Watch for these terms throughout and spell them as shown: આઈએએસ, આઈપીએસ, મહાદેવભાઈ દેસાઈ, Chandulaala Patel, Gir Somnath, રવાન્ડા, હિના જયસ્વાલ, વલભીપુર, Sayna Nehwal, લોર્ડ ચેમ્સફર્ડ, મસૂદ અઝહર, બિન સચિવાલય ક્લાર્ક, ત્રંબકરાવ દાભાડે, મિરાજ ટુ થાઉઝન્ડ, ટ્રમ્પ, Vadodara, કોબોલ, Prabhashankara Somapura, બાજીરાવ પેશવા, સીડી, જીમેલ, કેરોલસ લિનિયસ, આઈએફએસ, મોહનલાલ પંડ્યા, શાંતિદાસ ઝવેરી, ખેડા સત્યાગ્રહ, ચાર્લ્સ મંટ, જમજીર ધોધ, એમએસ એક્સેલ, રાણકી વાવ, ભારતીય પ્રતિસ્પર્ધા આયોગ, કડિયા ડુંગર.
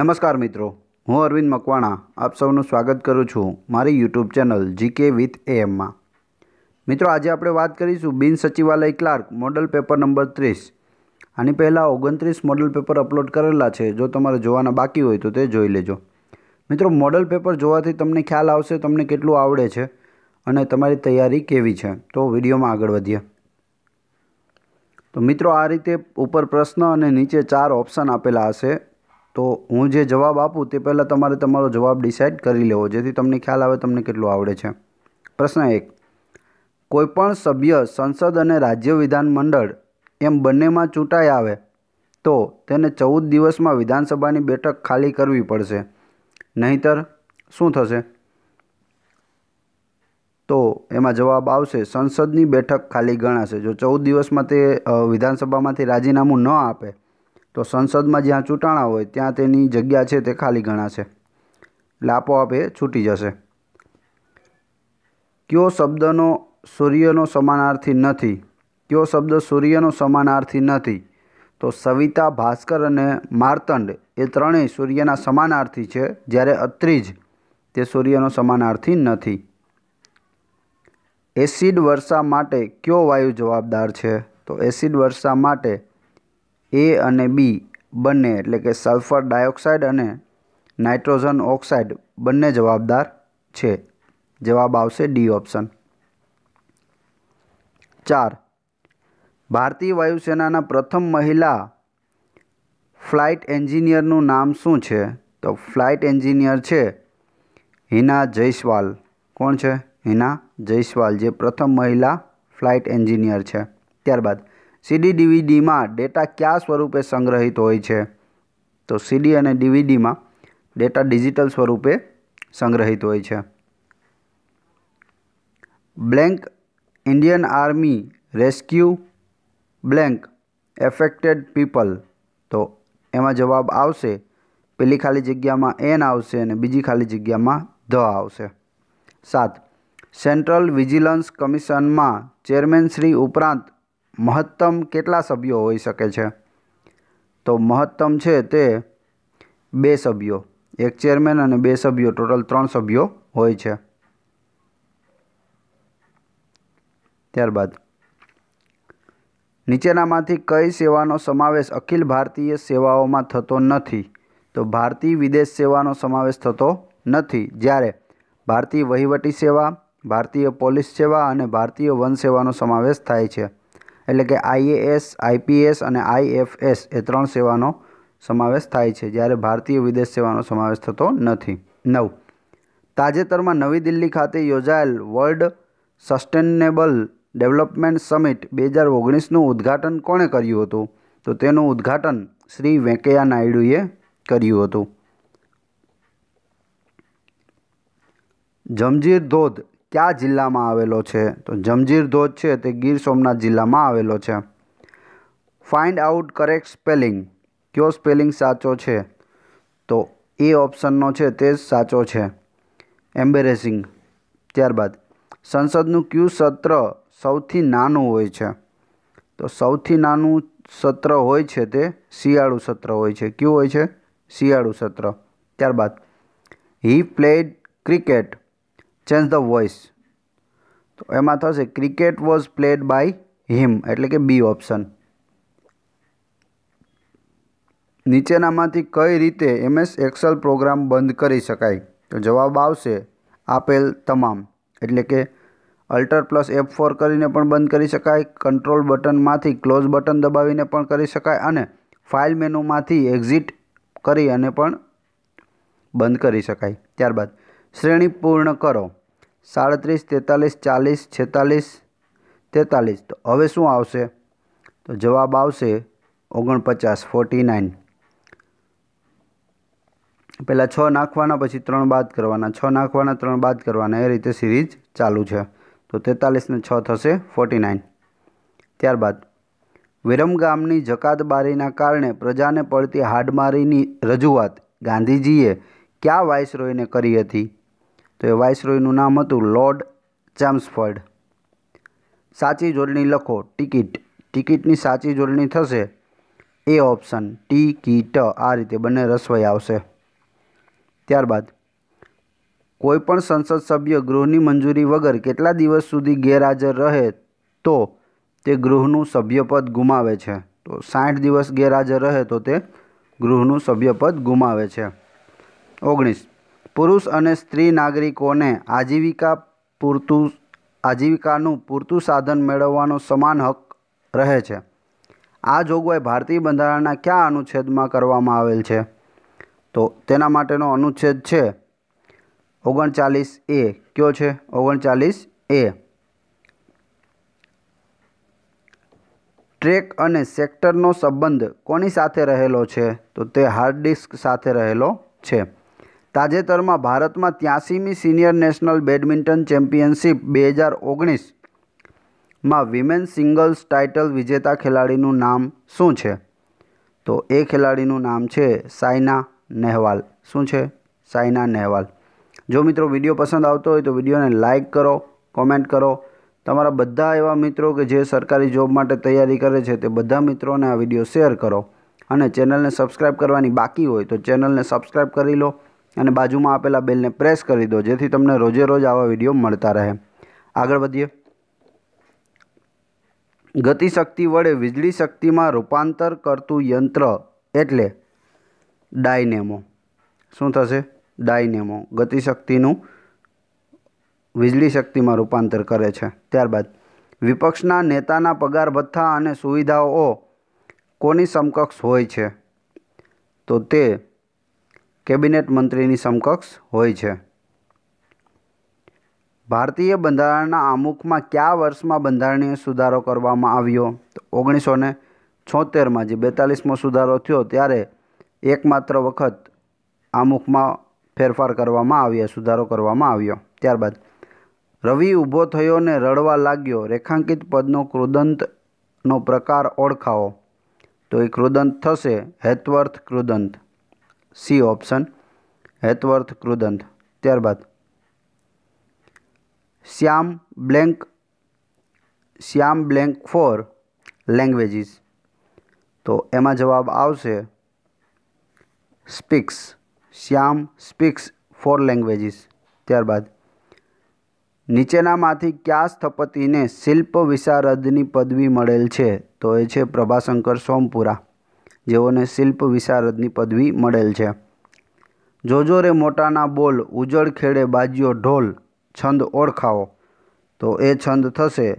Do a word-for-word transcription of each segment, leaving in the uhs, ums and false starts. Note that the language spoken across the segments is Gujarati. નમસ્કાર મિત્રો, હું અરવિંદ મકવાણા આપ સૌનું સ્વાગત કરું છું મારી યુટ્યુબ ચેનલ જીકે વિથ એએમમાં। મિત્રો, આજે આપણે વાત કરીશું બિન સચિવાલય ક્લાર્ક મોડલ પેપર નંબર ત્રીસ। આની પહેલાં ઓગણત્રીસ મોડલ પેપર અપલોડ કરેલા છે, જો તમારે જોવાના બાકી હોય તો તે જોઈ લેજો। મિત્રો, મોડલ પેપર જોવાથી તમને ખ્યાલ આવશે તમને કેટલું આવડે છે અને તમારી તૈયારી કેવી છે। તો વિડીયોમાં આગળ વધીએ। તો મિત્રો, આ રીતે ઉપર પ્રશ્ન અને નીચે ચાર ઓપ્શન આપેલા હશે, તો હું જે જવાબ આપું તે પહેલાં તમારે તમારો જવાબ ડિસાઇડ કરી લેવો, જેથી તમને ખ્યાલ આવે તમને કેટલું આવડે છે। પ્રશ્ન એક, કોઈપણ સભ્ય સંસદ અને રાજ્ય વિધાનમંડળ એમ બંનેમાં ચૂંટાઈ આવે તો તેને ચૌદ દિવસમાં વિધાનસભાની બેઠક ખાલી કરવી પડશે, નહીંતર શું થશે? તો એમાં જવાબ આવશે સંસદની બેઠક ખાલી ગણાશે। જો ચૌદ દિવસમાં તે વિધાનસભામાંથી રાજીનામું ન આપે તો સંસદમાં જ્યાં ચૂંટાણા હોય ત્યાં તેની જગ્યા છે તે ખાલી ગણાશે, એટલે આપોઆપ એ છૂટી જશે। કયો શબ્દનો સૂર્યનો સમાનાર્થી નથી? કયો શબ્દ સૂર્યનો સમાનાર્થી નથી? તો સવિતા, ભાસ્કર અને માર્તંડ એ ત્રણેય સૂર્યના સમાનાર્થી છે, જ્યારે અત્રિજ તે સૂર્યનો સમાનાર્થી નથી। એસિડ વર્ષા માટે કયો વાયુ જવાબદાર છે? તો એસિડ વર્ષા માટે એ અને બી બંને, એટલે કે સલ્ફર ડાયોક્સાઇડ અને નાઇટ્રોજન ઓક્સાઇડ બંને જવાબદાર છે। જવાબ આવશે ડી ઓપ્શન। ચાર, ભારતીય વાયુસેનાના પ્રથમ મહિલા ફ્લાઇટ એન્જિનિયરનું નામ શું છે? તો ફ્લાઇટ એન્જિનિયર છે હિના જયસ્વાલ। કોણ છે? હિના જયસ્વાલ, જે પ્રથમ મહિલા ફ્લાઇટ એન્જિનિયર છે। ત્યારબાદ સીડી ડીવીડીમાં ડેટા કયા સ્વરૂપે સંગ્રહિત હોય છે? તો સીડી અને ડીવીડીમાં ડેટા ડિજિટલ સ્વરૂપે સંગ્રહિત હોય છે। Blank Indian army rescue blank affected people, તો એમાં જવાબ આવશે પેલી ખાલી જગ્યામાં એન આવશે અને બીજી ખાલી જગ્યામાં ધ આવશે। સાત, સેન્ટ્રલ વિજિલન્સ કમિશનમાં ચેરમેનશ્રી ઉપરાંત મહત્તમ કેટલા સભ્યો હોઈ શકે છે? તો મહત્તમ છે તે બે સભ્યો, એક ચેરમેન અને બે સભ્યો, ટોટલ ત્રણ સભ્યો હોય છે। ત્યારબાદ નીચેનામાંથી કઈ સેવાનો સમાવેશ અખિલ ભારતીય સેવાઓમાં થતો નથી? તો ભારતીય વિદેશ સેવાનો સમાવેશ થતો નથી, જ્યારે ભારતીય વહીવટી સેવા, ભારતીય પોલીસ સેવા અને ભારતીય વન સેવાનો સમાવેશ થાય છે, એટલે કે આઈએએસ, આઈપીએસ અને આઈએફએસ એ ત્રણ સેવાનો સમાવેશ થાય છે, જ્યારે ભારતીય વિદેશ સેવાનો સમાવેશ થતો નથી। નવ, તાજેતરમાં નવી દિલ્હી ખાતે યોજાયેલ વર્લ્ડ સસ્ટેનેબલ ડેવલપમેન્ટ સમિટ બે હજાર ઓગણીસનું ઉદ્ઘાટન કોણે કર્યું હતું? તો તેનું ઉદ્ઘાટન શ્રી વેંકૈયા નાયડુએ કર્યું હતું। જમજીર ધોધ કયા જિલ્લામાં આવેલો છે? તો જમજીર ધોધ છે તે ગીર સોમનાથ જિલ્લામાં આવેલો છે। ફાઇન્ડ આઉટ કરેક્ટ સ્પેલિંગ, કયો સ્પેલિંગ સાચો છે? તો એ ઓપ્શનનો છે તે સાચો છે, એમ્બેરેસિંગ। ત્યારબાદ સંસદનું કયું સત્ર સૌથી નાનું હોય છે? તો સૌથી નાનું સત્ર હોય છે તે શિયાળુ સત્ર હોય છે। કયું હોય છે? શિયાળુ સત્ર। ત્યારબાદ he played cricket change the voice, તો એમાં થશે cricket was played by him, એટલે કે બી ઓપ્શન। નીચેનામાંથી કઈ રીતે એમએસ એક્સેલ પ્રોગ્રામ બંધ કરી શકાય? તો જવાબ આવશે આપેલ તમામ, એટલે કે અલ્ટર પ્લસ એફ ફોર કરીને પણ બંધ કરી શકાય, કંટ્રોલ બટનમાંથી ક્લોઝ બટન દબાવીને પણ કરી શકાય અને ફાઇલ મેનુમાંથી એક્ઝિટ કરી અને પણ બંધ કરી શકાય। ત્યારબાદ શ્રેણી પૂર્ણ કરો, સાડત્રીસ, તેતાલીસ, ચાલીસ, છેતાલીસ, તેતાલીસ, તો હવે શું આવશે? તો જવાબ આવશે ઓગણપચાસ, ફોર્ટી નાઇન। પહેલાં છ નાખવાના, પછી ત્રણ બાદ કરવાના, છ નાખવાના, ત્રણ બાદ કરવાના, એ રીતે સિરીઝ ચાલુ છે। તો તેતાલીસને છ થશે ફોર્ટી નાઇન। ત્યારબાદ વિરમગામની જકાતબારીના કારણે પ્રજાને પડતી હાડમારીની રજૂઆત ગાંધીજીએ કયા વાઇસરોયને કરી હતી? તો એ વાઇસરોયનું નામ હતું લોર્ડ ચેમ્સફર્ડ। સાચી જોડણી લખો, ટિકિટ, ટિકિટની સાચી જોડણી થશે ए ऑप्शन टी की ट आ रीते बने रसवाई आवशे। त्यारबाद कोईपण संसद सभ्य गृहनी मंजूरी वगर केटला दिवस सुधी गैरहाजर रहे तो ते गृहनु सभ्यपद गुमावे छे। तो साठ दिवस गैरहाजर रहे तो ते गृहनु सभ्यपद गुमावे छे। ओगनीस पुरुष अने स्त्री नागरिकोने आजीविका पूरतुं आजीविकानुं पूरतुं साधन मेळववानो समान हक रहे छे। आ जोगवाई भारतीय बंधारणना क्या अनुच्छेद में करवामां आवेल छे? तो तेना माटेनो अनुच्छेद छे ओगणचालीस ए। क्यों छे ओगणचालीस ए? ट्रेक अने सेक्टरनो संबंध कोनी साथे रहेलो छे? तो ते हार्ड डिस्क साथे रहेलो छे। ताजेतर में भारत में त्यासीमी सीनियर नेशनल बेडमिंटन चैम्पियनशीप दो हज़ार उन्नीस में विमेन सींगल्स टाइटल विजेता खिलाड़ीनु नाम शू है? तो ए खिलाड़ीनु नाम है सायना नेहवाल। शू है? सायना नेहवाल। जो मित्रों विडियो पसंद आता हो तो विडियो ने लाइक करो, कॉमेंट करो। तमारा बधा एवा मित्रों के जे सरकारी जॉब माटे तैयारी करे छे ते बधा मित्रों ने आ विडियो शेर करो अने चेनल ने सब्सक्राइब करवानी बाकी होय तो चेनल ने सब्सक्राइब करी लो अने बाजू में आपेला बेल ने प्रेस करी दो जेथी तमने रोजे रोज आवा विडियो मळता रहे। आगळ वधीए। गतिशक्ति वड़े वीजळी शक्ति में रूपांतर करतु यंत्र एटले डायनेमो। शुं थशे? डायनेमो गतिशक्तिनु वीजळी शक्ति में रूपांतर करे छे। त्यारबाद विपक्षना नेताना पगार भत्था अने सुविधाओ कोनी समकक्ष होय छे? तो ते कैबिनेट मंत्रीनी समकक्ष होय छे। भारतीय बंधारणना आमुख में क्या वर्ष में बंधारणीय सुधारो करवामां आव्यो? तो ओगनीस सौ ने छोतेर में जे बेतालीसमो सुधारो थयो त्यारे एकमात्र वखत आमुख में फेरफार करवामां आव्यो, सुधारो करवामां आव्यो। त्यारबाद रवि ऊभो थयो ने रड़वा लाग्यो रेखांकित पदनो क्रोदंतनो प्रकार ओळखावो। तो ए क्रोदंत थशे हेतवर्थ क्रोदंत। सी ऑप्शन हेतवर्थ क्रोदंत। त्यारबाद Shyam blank Shyam blank four languages. तो एमा जवाब आवशे speaks. Shyam speaks for languages. त्यारबाद नीचेना मांथी क्या स्थपति ने शिल्प विशारदनी पदवी मळेल छे? तो ए छे प्रभाशंकर सोमपुरा जेओने शिल्प विशारदनी पदवी मळेल छे। जोजो रे मोटाना बोल उजड़ खेड़े बाज्यो ढोल छंद ओळखावो। तो ए छंद थशे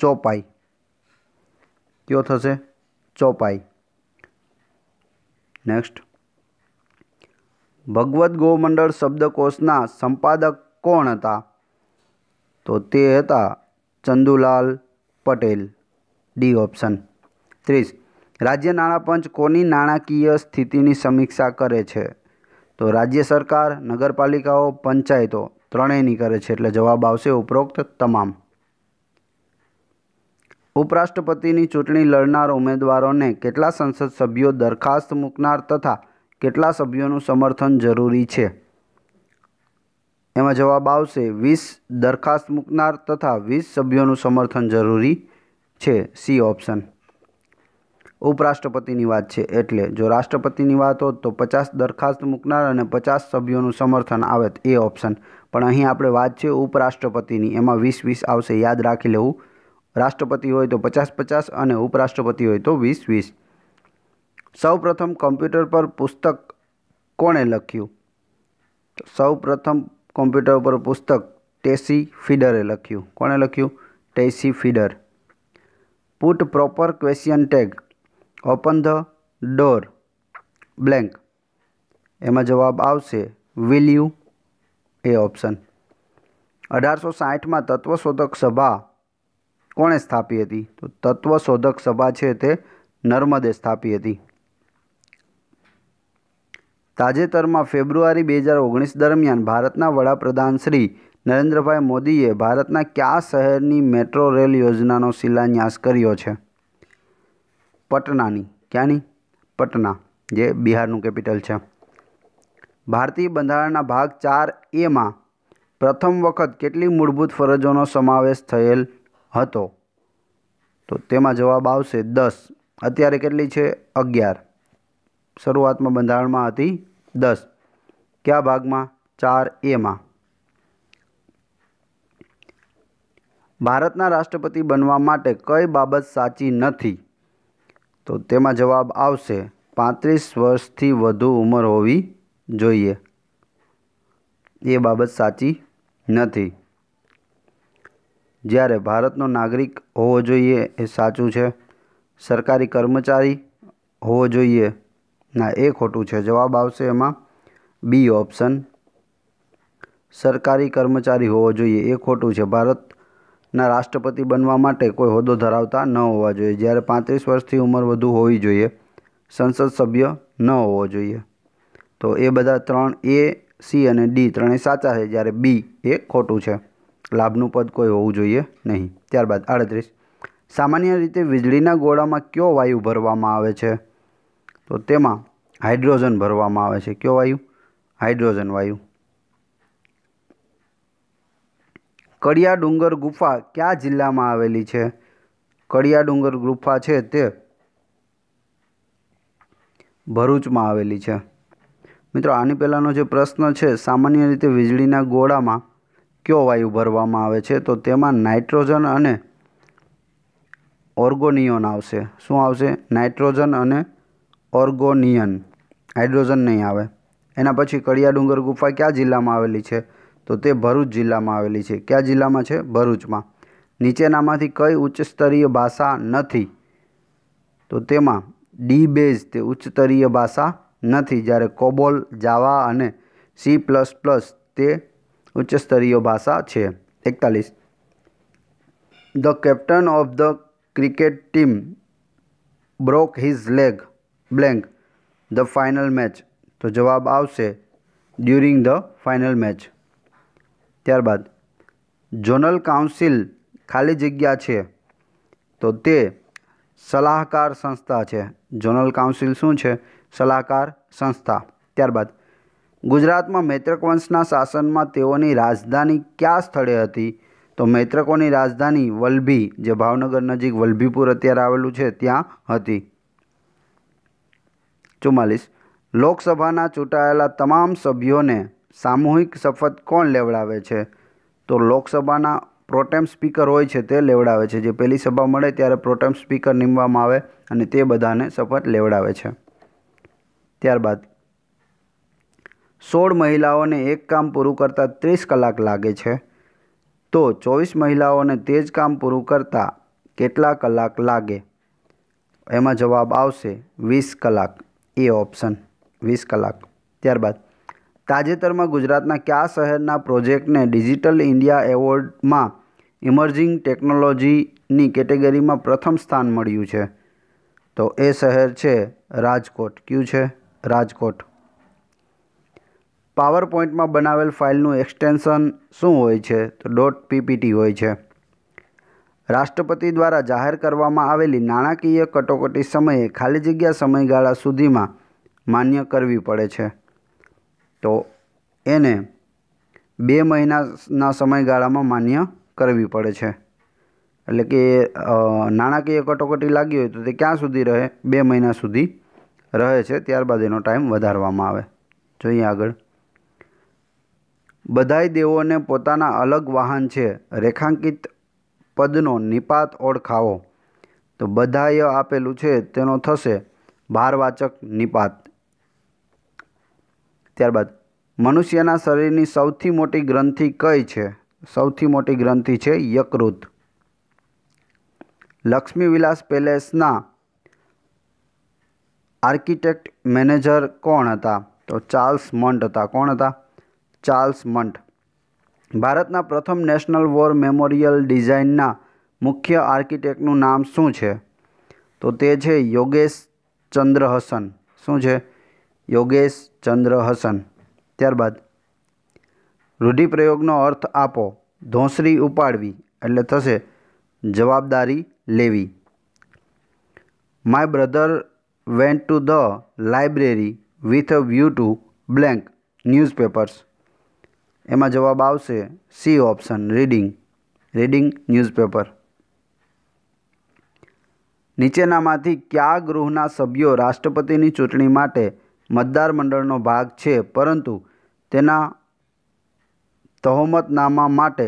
चौपाई। क्यों थशे? चौपाई। नेक्स्ट भगवद गौमंडल शब्दकोशना संपादक कोण हता? तो ते हता चंदुलाल पटेल। D option. तीस राज्य नाणापंच कोनी नाणाकीय स्थितिनी समीक्षा करे छे? तो राज्य सरकार, नगरपालिकाओ, पंचायतों त्रणेयनी करे छे एटले जवाब आवशे उपरोक्त तमाम। उपराष्ट्रपतिनी चूंटणी लड़नार उमेदवारोने केटला संसद सभ्यो दरखास्त मूकनार तथा केटला सभ्योनुं समर्थन जरूरी छे? एमां जवाब आवशे वीस दरखास्त मूकनार तथा वीस सभ्योनुं समर्थन जरूरी छे। C option. उपराष्ट्रपतिनी वात छे एटले जो राष्ट्रपतिनी वात होत तो पचास दरखास्त मूकनार अने पचास सभ्योनुं समर्थन आवेत। A option. पण अहीं आपणे वात छे उपराष्ट्रपतिनी एमां वीस वीस आवशे, याद राखी लेवुं। राष्ट्रपति होय तो पचास पचास अने उपराष्ट्रपति होय तो वीस वीस। सौ प्रथम कॉम्प्यूटर पर पुस्तक कोणे लख्यू? तो सौ प्रथम कॉम्प्यूटर पर पुस्तक टेसी फीडरे लख्यू। कोणे लख्यू? टेसी फीडर। Put proper question tag open the door blank. एमां जवाब आवशे विल यू। A option. अठार सौ साठ में तत्वशोधक सभा कोणे स्थापी थी? तो तत्वशोधक सभा छे ते नर्मदे स्थापी थी। ताजेतर में फेब्रुआरी दो हज़ार उन्नीस दरमियान भारतना वडाप्रधान श्री नरेन्द्रभाई मोदीए भारतना क्या शहरनी मेट्रो रेल योजनानो शिलान्यास कर्यो छे? पटनानी। क्यानी? पटना जे बिहारनु कैपिटल छे। भारतीय बंधारणना भाग चार ए में प्रथम वखत केटली मूलभूत फरजोनो समावेश थयेल हतो? तो तेमां जवाब आवशे दस। અત્યારે કેટલી છે અગિયાર, શરૂઆતમાં બંધારણમાં હતી દસ. કયા ભાગમાં? ચાર એમાં. ભારતના રાષ્ટ્રપતિ બનવા માટે કઈ બાબત સાચી નથી? તો તેમાં જવાબ આવશે પાંત્રીસ વર્ષથી વધુ ઉંમર હોવી જોઈએ. એ બાબત સાચી નથી. જ્યારે ભારતનો નાગરિક હોવો જોઈએ એ સાચું છે, સરકારી કર્મચારી હોવો જોઈએ ના એ ખોટું છે. જવાબ આવશે એમાં બી ઓપ્શન, સરકારી કર્મચારી હોવો જોઈએ એ ખોટું છે. ભારત ના રાષ્ટ્રપતિ બનવા માટે કોઈ હોદ્દો ધરાવતા ન હોવા જોઈએ, જ્યારે પાંત્રીસ વર્ષથી ઉંમર વધુ હોવી જોઈએ, સંસદ સભ્ય ન હોવો જોઈએ. તો એ બધા ત્રણ એ, સી અને ડી ત્રણે સાચા છે, જ્યારે બી એ ખોટું છે. લાભનું પદ કોઈ હોવું જોઈએ નહીં. ત્યારબાદ આડત્રીસ, સામાન્ય રીતે વીજળીના ગોળામાં કયો વાયુ ભરવામાં આવે છે? તો તેમાં હાઇડ્રોજન ભરવામાં આવે છે. કયો વાયુ? હાઇડ્રોજન વાયુ. કડિયા ડુંગર ગુફા કયા જિલ્લામાં આવેલી છે? કડિયા ડુંગર ગુફા છે તે ભરૂચમાં આવેલી છે. મિત્રો આની પહેલાંનો જે પ્રશ્ન છે, સામાન્ય રીતે વીજળીના ગોળામાં કયો વાયુ ભરવામાં આવે છે, તો તેમાં નાઇટ્રોજન અને ઓર્ગોનિયન આવશે. શું આવશે? નાઇટ્રોજન અને ઓર્ગોનિયન, હાઇડ્રોજન નહીં આવે. એના પછી કડિયા ડુંગર ગુફા કયા જિલ્લામાં આવેલી છે? તો તે ભરૂચ જિલ્લામાં આવેલી છે. કયા જિલ્લામાં છે? ભરૂચમાં. નીચેનામાંથી કઈ ઉચ્ચ સ્તરીય ભાષા નથી? તો તેમાં ડી બેઝ તે ઉચ્ચ સ્તરીય ભાષા નથી, જ્યારે કોબોલ, જાવા અને સી પ્લસ પ્લસ તે ઉચ્ચ સ્તરીય ભાષા છે. એકતાલીસ, the captain of the cricket team broke his leg blank the final match. તો જવાબ આવશે ડ્યુરિંગ ધ ફાઇનલ મેચ. ત્યારબાદ ઝોનલ કાઉન્સિલ ખાલી જગ્યા છે તો તે સલાહકાર સંસ્થા છે. ઝોનલ કાઉન્સિલ શું છે? સલાહકાર સંસ્થા. ત્યારબાદ ગુજરાતમાં મૈત્રક વંશના શાસનમાં તેઓની રાજધાની કયા સ્થળે હતી? તો મૈત્રકોની રાજધાની વલભી, જે ભાવનગર નજીક વલભીપુર અત્યારે આવેલું છે, ત્યાં હતી. ચુમ્માલીસ, લોકસભાના ચૂંટાયેલા તમામ સભ્યોને સામૂહિક શપથ કોણ લેવડાવે છે? તો લોકસભાના પ્રોટેમ સ્પીકર હોય છે તે લેવડાવે છે. જે પહેલી સભા મળે ત્યારે પ્રોટેમ સ્પીકર નીમવામાં આવે અને તે બધાને શપથ લેવડાવે છે. ત્યારબાદ સોળ મહિલાઓને એક કામ પૂરું કરતાં ત્રીસ કલાક લાગે છે, તો ચોવીસ મહિલાઓને તે જ કામ પૂરું કરતાં કેટલા કલાક લાગે? એમાં જવાબ આવશે વીસ કલાક, એ ઓપ્શન, વીસ કલાક. ત્યારબાદ તાજેતરમાં ગુજરાતના કયા શહેરના પ્રોજેક્ટને ડિજિટલ ઇન્ડિયા એવોર્ડમાં ઇમર્જિંગ ટેકનોલોજીની કેટેગરીમાં પ્રથમ સ્થાન મળ્યું છે? તો એ શહેર છે રાજકોટ. ક્યું છે? રાજકોટ. પાવર પોઈન્ટમાં બનાવેલ ફાઇલનું એક્સટેન્શન શું હોય છે? તો ડોટ પીપીટી હોય છે. રાષ્ટ્રપતિ દ્વારા જાહેર કરવામાં આવેલી નાણાકીય કટોકટી સમયે ખાલી જગ્યા સમયગાળા સુધીમાં માન્ય કરવી પડે છે, તો એને બે મહિનાના સમયગાળામાં માન્ય કરવી પડે છે. એટલે કે નાણાકીય કટોકટી લાગી હોય તો તે ક્યાં સુધી રહે? બે મહિના સુધી રહે છે. ત્યારબાદ એનો ટાઈમ વધારવામાં આવે. જોઈએ આગળ, બધાય દેવોને પોતાના અલગ વાહન છે, રેખાંકિત પદનો નિપાત ઓળખાવો. તો બધાય આપેલું છે તેનો થશે ભારવાચક નિપાત. ત્યારબાદ મનુષ્યના શરીરની સૌથી મોટી ગ્રંથિ કઈ છે? સૌથી મોટી ગ્રંથિ છે યકૃત. લક્ષ્મીવિલાસ પેલેસના આર્કિટેક્ટ મેનેજર કોણ હતા? તો ચાર્લ્સ મંટ હતા. કોણ હતા? ચાર્લ્સ મંટ. ભારતના પ્રથમ નેશનલ વોર મેમોરિયલ ડિઝાઇનના મુખ્ય આર્કિટેક્ટનું નામ શું છે? તો તે છે યોગેશ ચંદ્ર હસન. શું છે? યોગેશ ચંદ્ર હસન. ત્યારબાદ રૂઢિપ્રયોગનો અર્થ આપો. ધોંસરી ઉપાડવી એટલે થશે જવાબદારી લેવી. My brother went to the library with a view to blank newspapers. એમાં જવાબ આવશે C option, reading reading newspaper. નીચેનામાંથી કયા ગૃહના સભ્યો રાષ્ટ્રપતિની ચૂંટણી માટે મતદાર મંડળનો ભાગ છે પરંતુ તેના તહોમતનામા માટે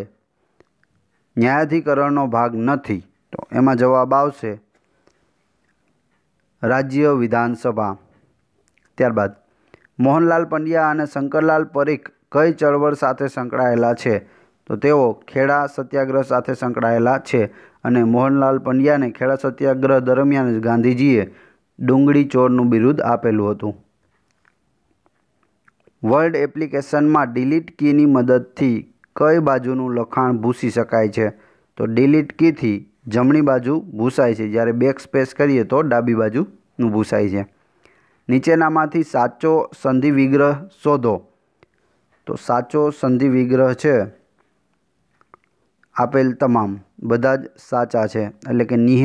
ન્યાયાધિકરણનો ભાગ નથી? તો એમાં જવાબ આવશે રાજ્ય વિધાનસભા. ત્યારબાદ મોહનલાલ પંડ્યા અને શંકરલાલ પરીખ કઈ ચળવળ સાથે સંકળાયેલા છે? તો તેઓ ખેડા સત્યાગ્રહ સાથે સંકળાયેલા છે અને મોહનલાલ પંડ્યાને ખેડા સત્યાગ્રહ દરમિયાન ગાંધીજીએ ડુંગળી ચોરનું બિરુદ આપેલું હતું. વર્ડ એપ્લિકેશનમાં ડિલીટ કીની મદદથી કઈ બાજુનું લખાણ ભૂંસી શકાય છે? તો ડિલીટ કીથી જમણી બાજુ ભૂંસાય છે, જ્યારે બેક સ્પેસ કરીએ તો ડાબી બાજુનું ભૂંસાય છે. નીચેનામાંથી સાચો સંધિ વિગ્રહ શોધો. તો સાચો સંધિ વિગ્રહ છે આપેલ તમામ, બધા જ સાચા છે, એટલે કે નિહ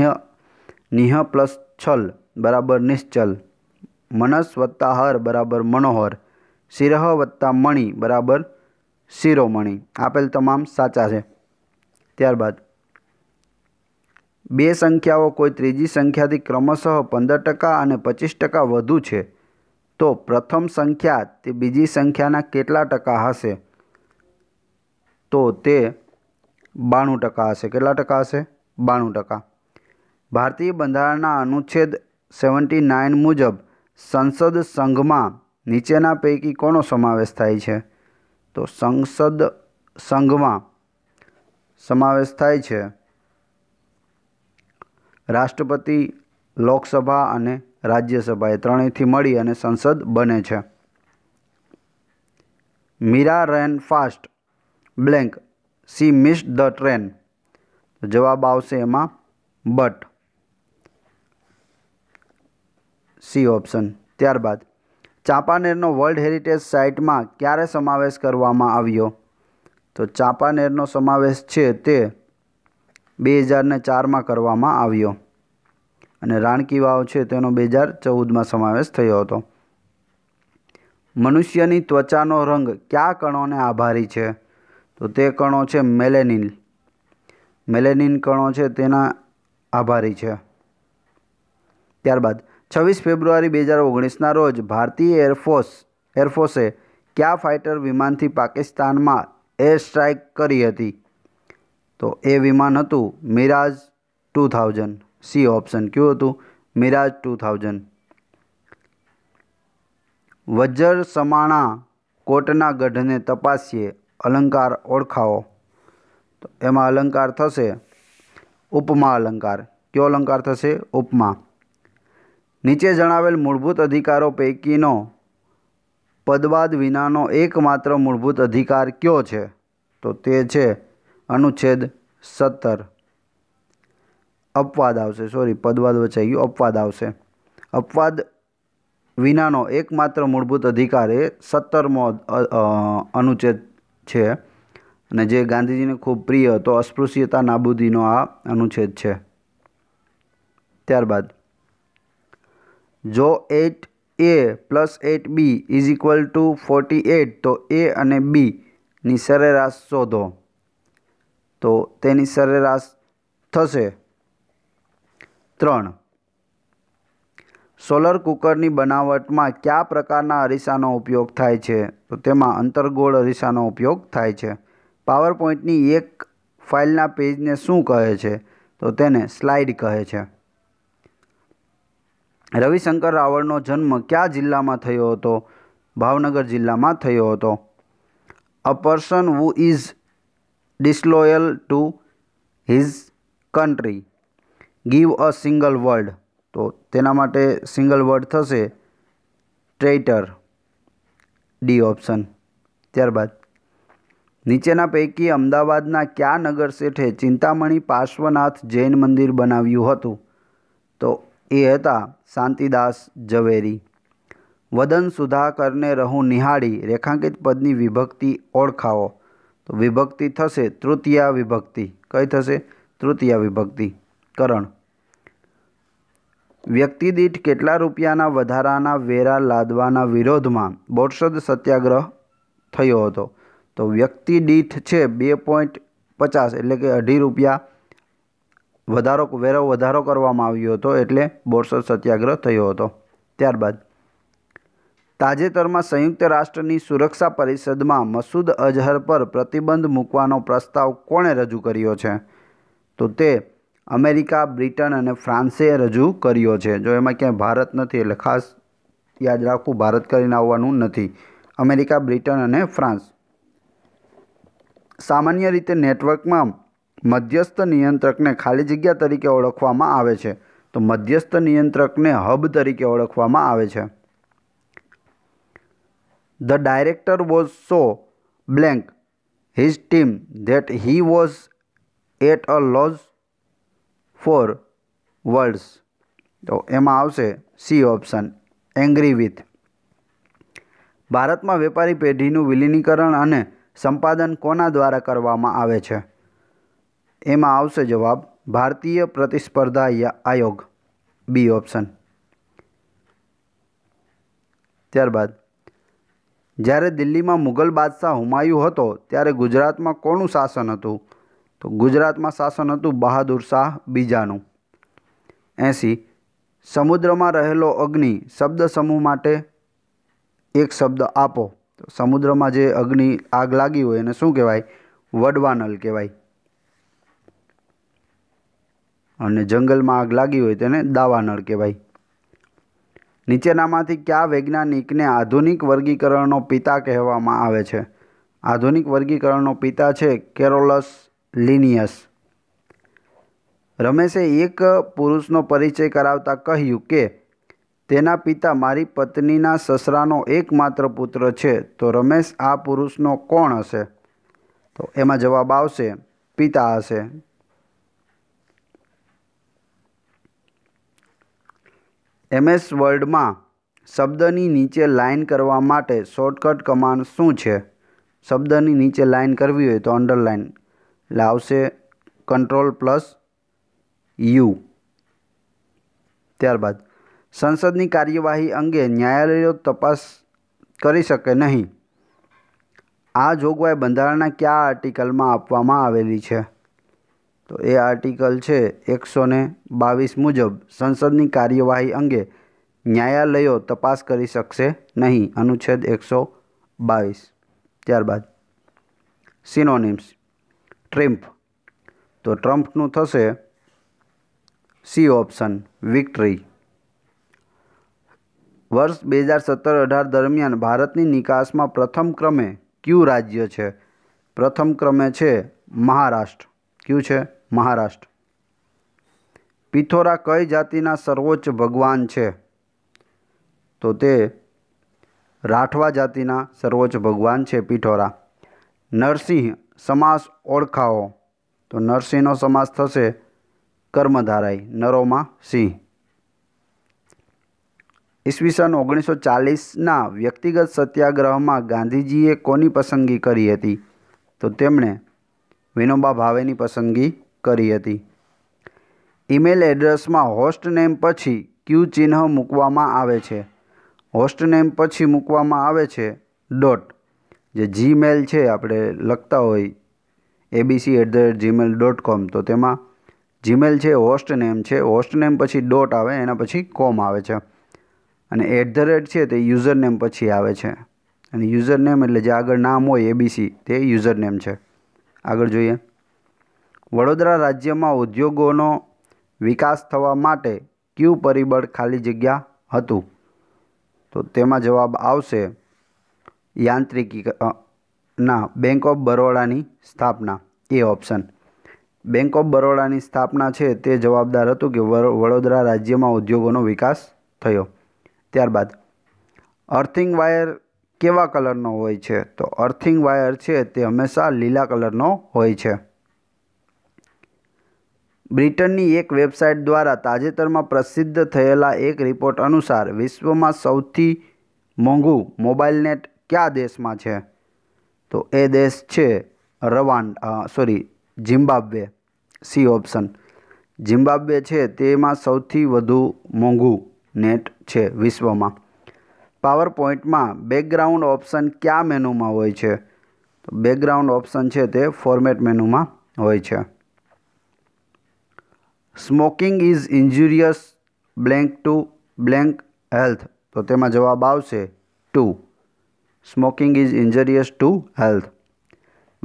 નિહ પ્લસ છલ બરાબર નિશ્ચલ, મનસ વત્તા હર બરાબર મનોહર, શિરહ વત્તા મણિ બરાબર શિરોમણિ. આપેલ તમામ સાચા છે. ત્યારબાદ બે સંખ્યાઓ કોઈ ત્રીજી સંખ્યાથી ક્રમશઃ પંદર ટકા અને પચીસ ટકા વધુ છે તો પ્રથમ સંખ્યા તે બીજી સંખ્યાના કેટલા ટકા હશે? તો તે બાણું ટકા હશે. કેટલા ટકા હશે? બાણું ટકા. ભારતીય બંધારણના અનુચ્છેદ સેવન્ટી નાઇન મુજબ સંસદ સંઘમાં નીચેના પૈકી કોનો સમાવેશ થાય છે? તો સંસદ સંઘમાં સમાવેશ થાય છે રાષ્ટ્રપતિ, લોકસભા અને રાજ્યસભા, એ ત્રણેયથી મળી અને સંસદ બને છે. Meera ran fast blank C miss the train. જવાબ આવશે એમાં બટ, સી ઓપ્શન. ત્યારબાદ ચાંપાનેરનો વર્લ્ડ હેરિટેજ સાઇટમાં ક્યારે સમાવેશ કરવામાં આવ્યો? તો ચાંપાનેરનો સમાવેશ છે તે બે હજારને ચારમાં કરવામાં આવ્યો અને રાણકી વાવ છે તેનો બે હજાર ચૌદમાં સમાવેશ થયો હતો. મનુષ્યની ત્વચાનો રંગ કયા કણોને આભારી છે? તો તે કણો છે મેલેનિન. મેલેનિન કણો છે તેના આભારી છે. ત્યારબાદ છવ્વીસ ફેબ્રુઆરી બે હજાર ઓગણીસના રોજ ભારતીય એરફોર્સ એરફોર્સે કયા ફાઇટર વિમાનથી પાકિસ્તાનમાં એર સ્ટ્રાઇક કરી હતી? તો એ વિમાન હતું મિરાજ ટુ થાઉઝન્ડ, C option. કયું હતું? મિરાજ ટુ થાઉઝન્ડ. વજ્ર સમાણા કોટના ગઢને તપાસીએ અલંકાર ઓળખાવો. તો એમાં અલંકાર થશે ઉપમા અલંકાર. કયો અલંકાર થશે? ઉપમા. નીચે જણાવેલ મૂળભૂત અધિકારો પૈકીનો પદવાદ વિનાનો એકમાત્ર મૂળભૂત અધિકાર કયો છે? તો તે છે અનુચ્છેદ સત્તર. અપવાદ આવશે, સોરી પદવાદ વચાઈ ગયું, અપવાદ આવશે. અપવાદ વિનાનો એકમાત્ર મૂળભૂત અધિકાર એ સત્તરમો અનુચ્છેદ છે અને જે ગાંધીજીને ખૂબ પ્રિય હતો, અસ્પૃશ્યતા નાબૂદીનો આ અનુચ્છેદ છે. ત્યારબાદ જો eight a plus eight b is equal to forty eight તો એ અને બીની સરેરાશ શોધો. તો તેની સરેરાશ થશે ત્રણ. સોલર કુકરની બનાવટમાં કયા પ્રકારના અરીસાનો ઉપયોગ થાય છે? તો તેમાં અંતરગોળ અરીસાનો ઉપયોગ થાય છે. પાવર પોઈન્ટની એક ફાઇલના પેજને શું કહે છે? તો તેને સ્લાઇડ કહે છે. રવિશંકર રાવળનો જન્મ કયા જિલ્લામાં થયો હતો? ભાવનગર જિલ્લામાં થયો હતો. A person who is disloyal to his country give a single word. તો તેના માટે સિંગલ વર્ડ થશે ટ્રેઇટર, ડી ઓપ્શન. ત્યારબાદ નીચેના પૈકી અમદાવાદના કયા નગરશેઠે ચિંતામણી પાર્શ્વનાથ જૈન મંદિર બનાવ્યું હતું? તો એ હતા શાંતિદાસ ઝવેરી. વદન સુધાકરને રહું નિહાળી રેખાંકિત પદની વિભક્તિ ઓળખાવો. તો વિભક્તિ થશે તૃતીયા વિભક્તિ. કઈ થશે? તૃતીયા વિભક્તિ. કરણ વ્યક્તિ દીઠ કેટલા રૂપિયાના વધારાના વેરા લાદવાના વિરોધમાં બોરસદ સત્યાગ્રહ થયો હતો? તો વ્યક્તિ દીઠ છે બે પોઈન્ટ પચાસ, એટલે કે અઢી રૂપિયા વધારો વેરો વધારો કરવામાં આવ્યો હતો એટલે બોરસદ સત્યાગ્રહ થયો હતો। ત્યારબાદ તાજેતરમાં સંયુક્ત રાષ્ટ્રની સુરક્ષા પરિષદમાં મસૂદ અઝહર પર પ્રતિબંધ મૂકવાનો પ્રસ્તાવ કોણે રજૂ કર્યો છે? તો તે અમેરિકા, બ્રિટન અને ફ્રાન્સે રજૂ કર્યો છે। જો એમાં ક્યાંય ભારત નથી એટલે ખાસ યાદ રાખવું, ભારત કરીને આવવાનું નથી। અમેરિકા, બ્રિટન અને ફ્રાન્સ। સામાન્ય રીતે નેટવર્કમાં મધ્યસ્થ નિયંત્રકને ખાલી જગ્યા તરીકે ઓળખવામાં આવે છે, તો મધ્યસ્થ નિયંત્રકને હબ તરીકે ઓળખવામાં આવે છે। The director was so blank his team that he was at a loss for words, તો એમાં આવશે સી ઓપ્શન એંગ્રી વિથ। ભારતમાં વેપારી પેઢીનું વિલીનીકરણ અને સંપાદન કોના દ્વારા કરવામાં આવે છે? એમાં આવશે જવાબ ભારતીય પ્રતિસ્પર્ધા આયોગ, બી ઓપ્શન। ત્યારબાદ જ્યારે દિલ્હીમાં મુગલ બાદશાહ હુમાયુ હતો ત્યારે ગુજરાતમાં કોનું શાસન હતું? તો ગુજરાતમાં શાસન હતું બહાદુર શાહ બીજાનું। એંસી સમુદ્રમાં રહેલો અગ્નિ શબ્દ સમૂહ માટે એક શબ્દ આપો। તો સમુદ્રમાં જે અગ્નિ આગ લાગી હોય એને શું કહેવાય? વડવાનલ કહેવાય। અને જંગલમાં આગ લાગી હોય તેને દાવાનળ કહેવાય। નીચેનામાંથી કયા વૈજ્ઞાનિકને આધુનિક વર્ગીકરણનો પિતા કહેવામાં આવે છે? આધુનિક વર્ગીકરણનો પિતા છે કેરોલસ લિનિયસ। રમેશે એક પુરુષનો પરિચય કરાવતા કહ્યું કે તેના પિતા મારી પત્નીના સસરાનો એકમાત્ર પુત્ર છે, તો રમેશ આ પુરુષનો કોણ હશે? તો એમાં જવાબ આવશે પિતા હશે। એમએસ વર્ડમાં શબ્દની નીચે લાઇન કરવા માટે શોર્ટકટ કમાન્ડ શું છે? શબ્દની નીચે લાઇન કરવી હોય તો અંડરલાઇન, એટલે આવશે કંટ્રોલ પ્લસ યુ। ત્યારબાદ સંસદની કાર્યવાહી અંગે ન્યાયાલયો તપાસ કરી શકે નહીં, આ જોગવાઈ બંધારણના કયા આર્ટિકલમાં આપવામાં આવેલી છે? તો એ આર્ટિકલ છે એકસો ને બાવીસ મુજબ સંસદની કાર્યવાહી અંગે ન્યાયાલયો તપાસ કરી શકશે નહીં, અનુચ્છેદ એકસો બાવીસ। ત્યારબાદ સિનોનિમ્સ ટ્રિમ્પ, તો ટ્રમ્પનું થશે સી ઓપ્શન વિક્ટરી। વર્ષ બે હજાર સત્તર અઢાર દરમિયાન ભારતની નિકાસમાં પ્રથમ ક્રમે કયું રાજ્ય છે? પ્રથમ ક્રમે છે મહારાષ્ટ્ર। કયું છે? મહારાષ્ટ્ર। પિથોરા કઈ જાતિના સર્વોચ્ચ ભગવાન છે? તો તે રાઠવા જાતિના સર્વોચ્ચ ભગવાન છે પિથોરા। નરસિંહ સમાસ ઓળખાવો, તો નરસિંહનો સમાસ થશે કર્મધારાય, નરોમાં સિંહ। ઈસવીસન ઓગણીસો ચાલીસના વ્યક્તિગત સત્યાગ્રહમાં ગાંધીજીએ કોની પસંદગી કરી હતી? તો તેમણે વિનોબા ભાવેની પસંદગી કરી હતી। ઈમેલ એડ્રેસમાં હોસ્ટ નેમ પછી ક્યુ ચિહ્ન મૂકવામાં આવે છે? હોસ્ટ નેમ પછી મૂકવામાં આવે છે ડોટ, જે જીમેલ છે આપણે લખતા હોય ABC at the rate જીમેલ dot com, તો તેમાં જીમેલ છે હોસ્ટ નેમ છે, હોસ્ટ નેમ પછી ડોટ આવે, એના પછી કોમ આવે છે, અને એટ ધ રેટ છે તે યુઝર નેમ પછી આવે છે, અને યુઝર નેમ એટલે જે આગળ નામ હોય એબીસી તે યુઝર નેમ છે। આગળ જોઈએ વડોદરા રાજ્યમાં ઉદ્યોગોનો વિકાસ થવા માટે કયું પરિબળ ખાલી જગ્યા હતું? તો તેમાં જવાબ આવશે યાંત્રિકી, ના બેંક ઓફ બરોડાની સ્થાપના, એ ઓપ્શન। બેંક ઓફ બરોડાની સ્થાપના છે તે જવાબદાર હતું કે વડોદરા રાજ્યમાં ઉદ્યોગોનો વિકાસ થયો। ત્યારબાદ અર્થિંગ વાયર કેવા કલરનો હોય છે? તો અર્થિંગ વાયર છે તે હંમેશા લીલા કલરનો હોય છે। બ્રિટનની એક વેબસાઇટ દ્વારા તાજેતરમાં પ્રસિદ્ધ થયેલા એક રિપોર્ટ અનુસાર વિશ્વમાં સૌથી મોંઘું મોબાઈલ નેટ કયા દેશમાં છે? તો એ દેશ છે રવાન્ડા, sorry Zimbabwe, C option. Zimbabwe છે તેમાં સૌથી વધુ મોંઘું નેટ છે વિશ્વમાં। પાવર પોઈન્ટમાં બેકગ્રાઉન્ડ ઓપ્શન કયા મેનૂમાં હોય છે? તો બેકગ્રાઉન્ડ ઓપ્શન છે તે ફોર્મેટ મેનૂમાં હોય છે। Smoking is injurious blank to blank health. તો તેમાં જવાબ આવશે to. Smoking is injurious to health.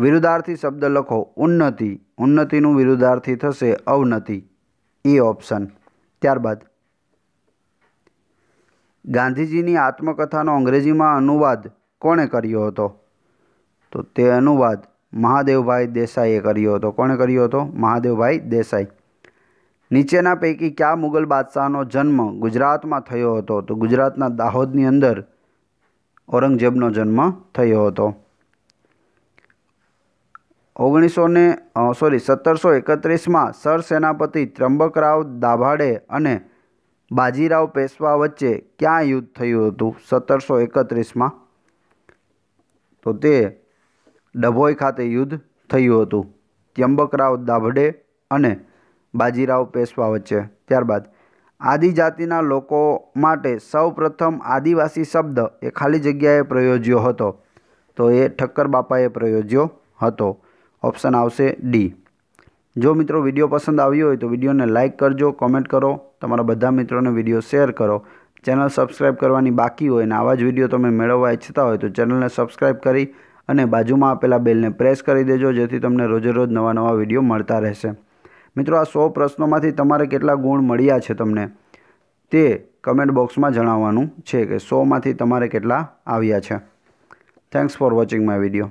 વિરુદ્ધાર્થી શબ્દ લખો ઉન્નતિ. ઉન્નતિનું વિરુદ્ધાર્થી થશે અવનતિ, એ ઓપ્શન. ત્યારબાદ ગાંધીજીની આત્મકથાનો અંગ્રેજીમાં અનુવાદ કોણે કર્યો હતો? તો તે અનુવાદ મહાદેવભાઈ દેસાઈએ કર્યો હતો. કોણે કર્યો હતો? મહાદેવભાઈ દેસાઈ. નીચેના પૈકી કયા મુગલ બાદશાહનો જન્મ ગુજરાતમાં થયો હતો? તો ગુજરાતના દાહોદની અંદર ઔરંગઝેબનો જન્મ થયો હતો. ઓગણીસો ને સોરી સત્તરસો એકત્રીસમાં સરસેનાપતિ ત્રંબકરાવ દાભાડે અને બાજીરાવ પેશવા વચ્ચે ક્યાં યુદ્ધ થયું હતું? સત્તરસો એકત્રીસમાં તો તે ડભોઈ ખાતે યુદ્ધ થયું હતું, ત્રંબકરાવ દાભાડે અને બાજીરાવ પેશવા વચ્ચે. ત્યારબાદ આદિજાતિના લોકો માટે સૌપ્રથમ આદિવાસી શબ્દ એ ખાલી જગ્યાએ પ્રયોજ્યો હતો, તો એ ઠક્કર બાપાએ પ્રયોજ્યો હતો. ઓપ્શન આવશે ડી. જો મિત્રો વિડીયો પસંદ આવ્યો હોય તો વિડીયોને લાઇક કરજો, કોમેન્ટ કરો, તમારા બધા મિત્રોને વિડીયો શેર કરો. ચેનલ સબસ્ક્રાઈબ કરવાની બાકી હોય અને આવા જ વિડીયો તમે મેળવવા ઈચ્છતા હોય તો ચેનલને સબસ્ક્રાઈબ કરી અને બાજુમાં આપેલા બેલને પ્રેસ કરી દેજો, જેથી તમને રોજે રોજ નવા નવા વિડીયો મળતા રહેશે. મિત્રો આ સો પ્રશ્નોમાંથી તમારે કેટલા ગુણ મળ્યા છે તમને તે કમેન્ટ બોક્સમાં જણાવવાનું છે કે સોમાંથી તમારે કેટલા આવ્યા છે. Thanks for watching my video.